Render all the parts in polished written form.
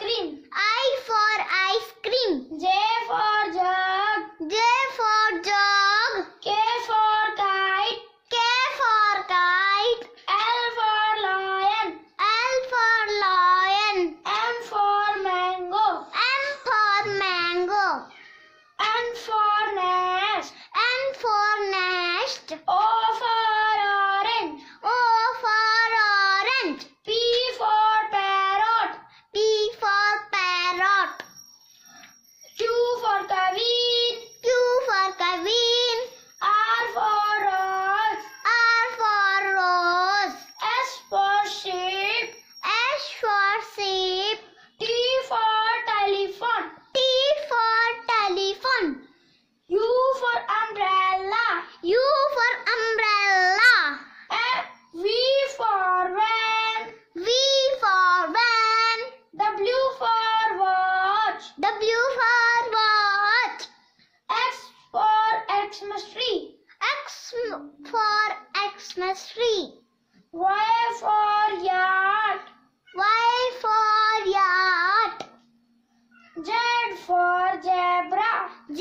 ice cream. I for ice cream. J for jug. J for jug. K for kite. K for kite. L for lion. L for lion. M for mango. M for mango. N for nest. N for nest. O for orange. O for orange. P for parrot. P for parrot. Q for queen. Q for queen. R for rose. R for rose. S for sheep. S for sheep. T for telephone. T for telephone. U for umbrella. U for umbrella. V for van. V for van. W for watch. W for watch. X for Xmas tree. X for Xmas tree. Y for yard. Y for yacht. Z for zebra.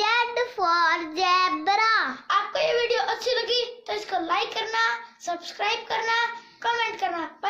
Z for zebra. आपको ये video अच्छी लगी तो इसको like करना, subscribe करना, comment करना।